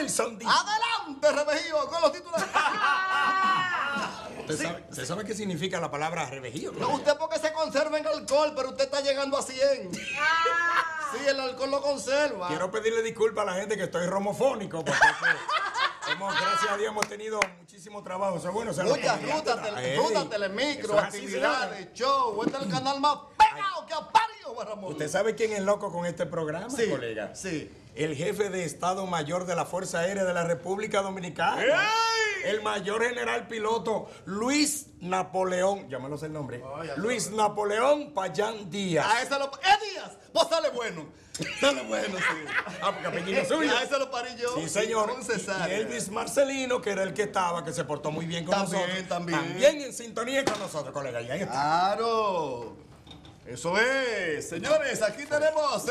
Wilson dice. ¡Adelante, Revejío, con los titulares! ¿Usted sabe qué significa la palabra revejío? No, usted porque se conserva en alcohol, pero usted está llegando a 100. Sí, el alcohol lo conserva. Quiero pedirle disculpas a la gente que estoy romofónico, porque... gracias a Dios hemos tenido muchísimo trabajo. O sea, bueno, muchas rutas, telemicro, actividades, show. Este es el canal más pegado que ha parido, Guarramón. ¿Usted sabe quién es loco con este programa, colega? Sí. El jefe de Estado Mayor de la Fuerza Aérea de la República Dominicana. ¡Ey! El mayor general piloto Luis Napoleón, llámanos el nombre, Luis Napoleón Payán Díaz. A ese lo... Díaz! Vos sale bueno. Sale bueno, sí. Ah, porque apellido suyo. A ese lo parí yo. Sí, señor. Y Elvis Marcelino, que era el que estaba, que se portó muy bien con nosotros. También en sintonía con nosotros, colega. Y ahí está. ¡Claro! Eso es. Señores, aquí tenemos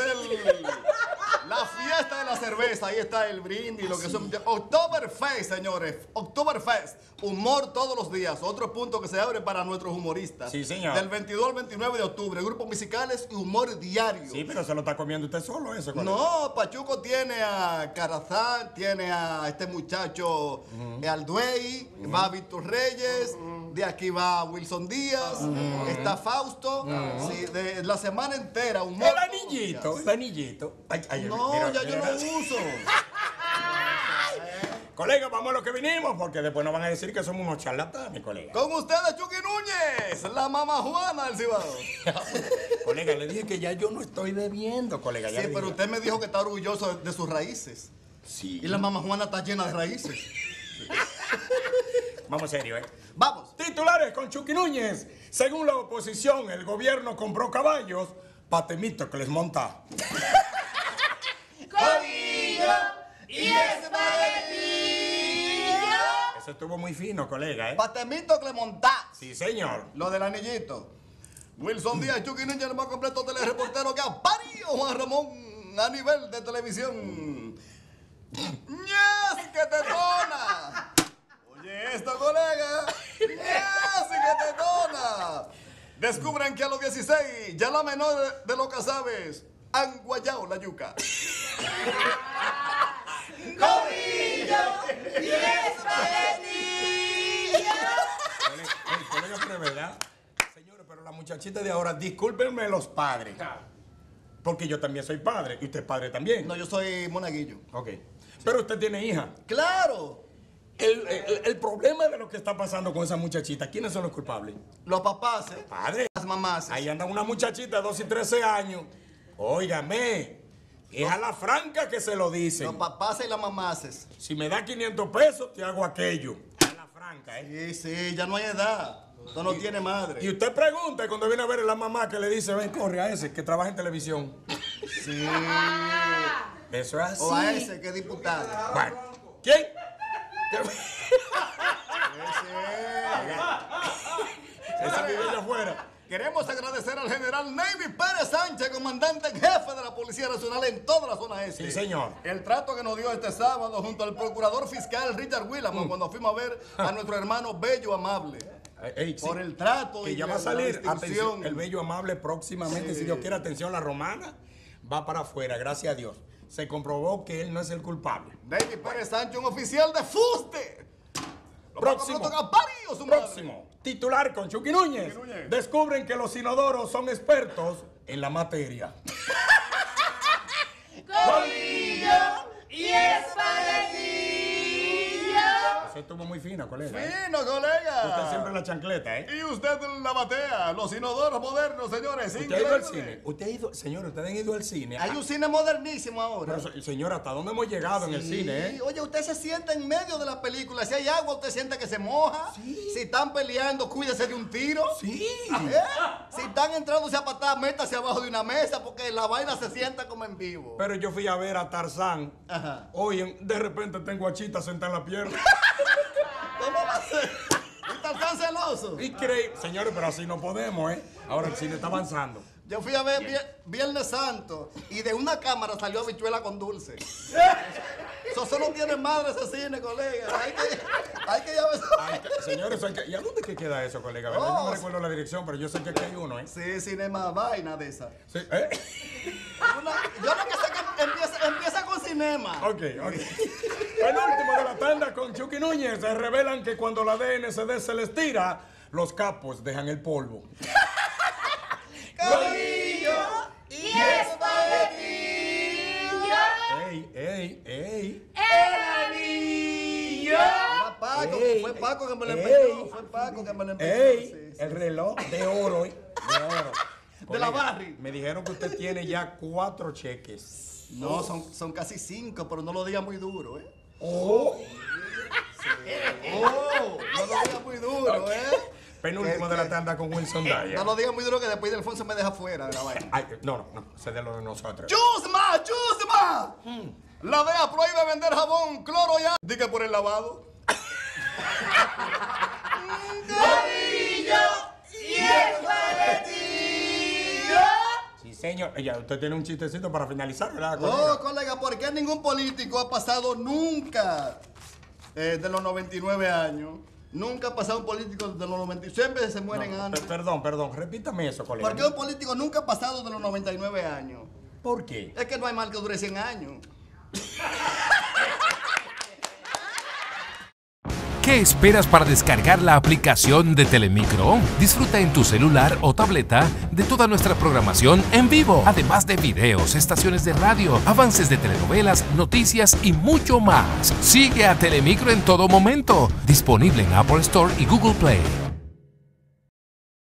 la fiesta de la cerveza. Ahí está el brindis, lo que son Oktoberfest, señores. Oktoberfest. Humor todos los días. Otro punto que se abre para nuestros humoristas. Sí, señor. Del 22 al 29 de octubre. Grupos musicales y humor diario. Sí, pero se lo está comiendo usted solo eso. No, Pachuco tiene a Carazán, tiene a este muchacho Alduey, va a Víctor Reyes. De aquí va Wilson Díaz, está Fausto, sí, de la semana entera. Un el anillito, Ay, no, mira, ya mira, yo no uso. Colega, vamos a lo que vinimos, porque después nos van a decir que somos unos charlatanes, colega. Con ustedes, Chuky Núñez, la Mama Juana del Cibao. Colega, le dije que ya yo no estoy bebiendo, colega. Ya sí, pero usted me dijo que está orgulloso de sus raíces. Sí. Y la Mama Juana está llena de raíces. Vamos serio, ¿eh? Vamos. Titulares con Chuky Núñez. Según la oposición, el gobierno compró caballos para Temito que les monta. ¡Corillo y espaguetillo! Eso estuvo muy fino, colega, ¿eh? Para Temito que les monta. Sí, señor. Lo del anillito. Wilson Díaz, Chuky Núñez, el más completo telereportero que ha parido Juan Ramón a nivel de televisión. ¡Ñas que te dona! Oye, esto, colega, ¡sí que te dona! Descubren que a los 16 ya la menor de lo que sabes han guayado la yuca. ¡Corillo! ¡Y espaguetillo! Colega, pero ¿verdad? Señores, pero la muchachita de ahora, discúlpenme los padres. Porque yo también soy padre, y usted es padre también. No, yo soy monaguillo. Ok. Sí. Pero usted tiene hija. ¡Claro! El problema de lo que está pasando con esa muchachita, ¿quiénes son los culpables? Los papás, ¿eh? Padre. Las mamás. Ahí anda una muchachita de 12 y 13 años. Óigame, es a la franca que se lo dicen. Los papás y las mamás. Si me da 500 pesos, te hago aquello. A la franca, ¿eh? Sí, sí, ya no hay edad. Usted no tiene madre. Y usted pregunta cuando viene a ver a la mamá que le dice, ven, corre a ese que trabaja en televisión. Sí. Eso es así. O a ese que es diputado. Bueno, ¿quién? Ese vive allá afuera. Queremos agradecer al general Nelvy Pérez Sánchez, comandante en jefe de la Policía Nacional en toda la zona este. Sí, señor. El trato que nos dio este sábado junto al procurador fiscal Richard Willamon cuando fuimos a ver a nuestro hermano Bello Amable. Por el trato que ya va a salir atención, el Bello Amable próximamente, si Dios quiere, atención, la romana va para afuera, gracias a Dios. Se comprobó que él no es el culpable. David Pérez Sancho, un oficial de fuste. Próximo. Titular con Chuky Núñez. Descubren que los inodoros son expertos en la materia. ¡Corillo y espaguetillo! Eso estuvo muy fino, colega. ¡Fino, colega! Usted siempre en la chancleta, ¿eh? Y usted en la batea. Los inodoros modernos, señores. ¿Usted ha ido al cine? ¿Usted ha ido? Señores, ¿ustedes han ido al cine? Hay un cine modernísimo ahora. Pero, señora, ¿hasta dónde hemos llegado en el cine, eh? Oye, usted se sienta en medio de la película. Si hay agua, usted siente que se moja. Sí. Si están peleando, cuídese de un tiro. Sí. ¿Eh? Si están entrándose a patadas, métase abajo de una mesa porque la vaina se sienta como en vivo. Pero yo fui a ver a Tarzán. Ajá. Oye, de repente tengo a Chita sentada en la pierna. ¿Cómo va a ser? ¿Estás tan celoso? Increíble. Señores, pero así no podemos, ¿eh? Ahora el cine está avanzando. Yo fui a ver Viernes Santo y de una cámara salió habichuela con dulce. Eso solo tiene madre ese cine, colega. Hay que ya ver. Señores, ¿y a dónde que queda eso, colega? ¿Verdad? Yo no recuerdo la dirección, pero yo sé que aquí hay uno, ¿eh? Sí, Cinema Vaina de esa. Sí, ¿eh? Yo lo que sé que empieza con Cinema. cinema. Ok. El último de la tanda con Chuky Núñez. Se revelan que cuando la DNCD se les tira, los capos dejan el polvo. ¡Colillo y espaguetillo! ¡Ey! ¡El anillo! Fue Paco que me lo metió. Sí. El reloj de oro, de la barri. Me dijeron que usted tiene ya 4 cheques. No, son casi 5, pero no lo diga muy duro, no lo diga muy duro, Penúltimo de la tanda con Wilson Dyer. No lo diga muy duro que después de Alfonso me deja fuera de la vaina. No, se de lo de nosotros. ¡Chusma! La DEA prohíbe vender jabón, cloro ya. Diga por el lavado. ¡Colillo y espaguetillo! Sí, señor. Ya, usted tiene un chistecito para finalizar, ¿verdad, colega? No, colega, ¿por qué ningún político ha pasado nunca de los 99 años? Nunca ha pasado un político de los 99. Siempre se mueren antes. Perdón. Repítame eso, colega. ¿Por qué un político nunca ha pasado de los 99 años? ¿Por qué? Es que no hay mal que dure 100 años. ¿Qué esperas para descargar la aplicación de Telemicro? Disfruta en tu celular o tableta de toda nuestra programación en vivo, además de videos, estaciones de radio, avances de telenovelas, noticias y mucho más. Sigue a Telemicro en todo momento. Disponible en Apple Store y Google Play.